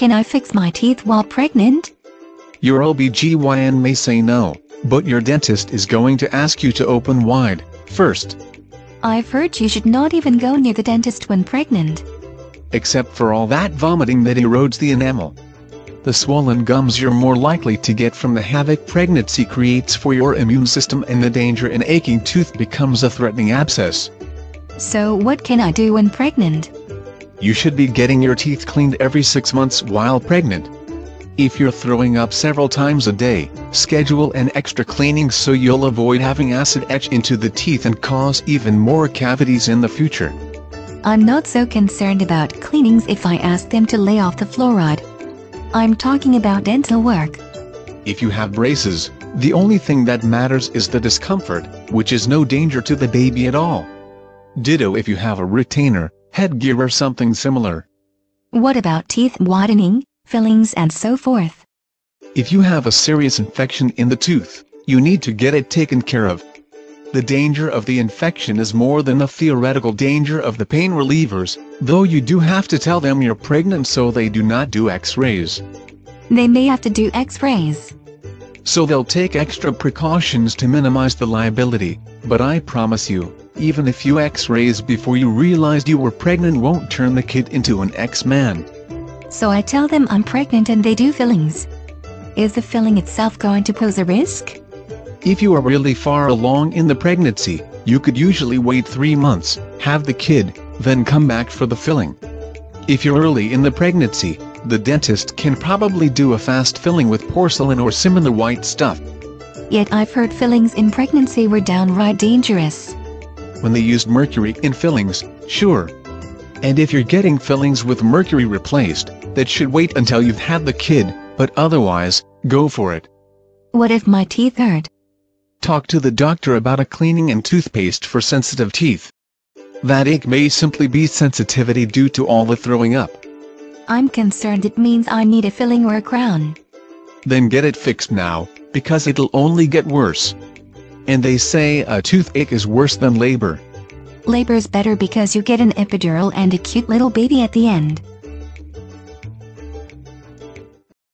Can I fix my teeth while pregnant? Your OBGYN may say no, but your dentist is going to ask you to open wide first. I've heard you should not even go near the dentist when pregnant. Except for all that vomiting that erodes the enamel. The swollen gums you're more likely to get from the havoc pregnancy creates for your immune system, and the danger an aching tooth becomes a threatening abscess. So what can I do when pregnant? You should be getting your teeth cleaned every 6 months while pregnant. If you're throwing up several times a day, schedule an extra cleaning so you'll avoid having acid etch into the teeth and cause even more cavities in the future. I'm not so concerned about cleanings if I ask them to lay off the fluoride. I'm talking about dental work. If you have braces, the only thing that matters is the discomfort, which is no danger to the baby at all. Ditto if you have a retainer, headgear or something similar. What about teeth whitening, fillings and so forth? If you have a serious infection in the tooth, you need to get it taken care of. The danger of the infection is more than the theoretical danger of the pain relievers, though you do have to tell them you're pregnant so they do not do x-rays. They may have to do x-rays. So they'll take extra precautions to minimize the liability, but I promise you, even a few x-rays before you realized you were pregnant won't turn the kid into an X-Man. So I tell them I'm pregnant and they do fillings. Is the filling itself going to pose a risk? If you are really far along in the pregnancy, you could usually wait 3 months, have the kid, then come back for the filling. If you're early in the pregnancy, the dentist can probably do a fast filling with porcelain or similar white stuff. Yet I've heard fillings in pregnancy were downright dangerous. When they used mercury in fillings, sure. And if you're getting fillings with mercury replaced, that should wait until you've had the kid, but otherwise, go for it. What if my teeth hurt? Talk to the doctor about a cleaning and toothpaste for sensitive teeth. That ache may simply be sensitivity due to all the throwing up. I'm concerned it means I need a filling or a crown. Then get it fixed now, because it'll only get worse. And they say a toothache is worse than labor. Labor's better because you get an epidural and a cute little baby at the end.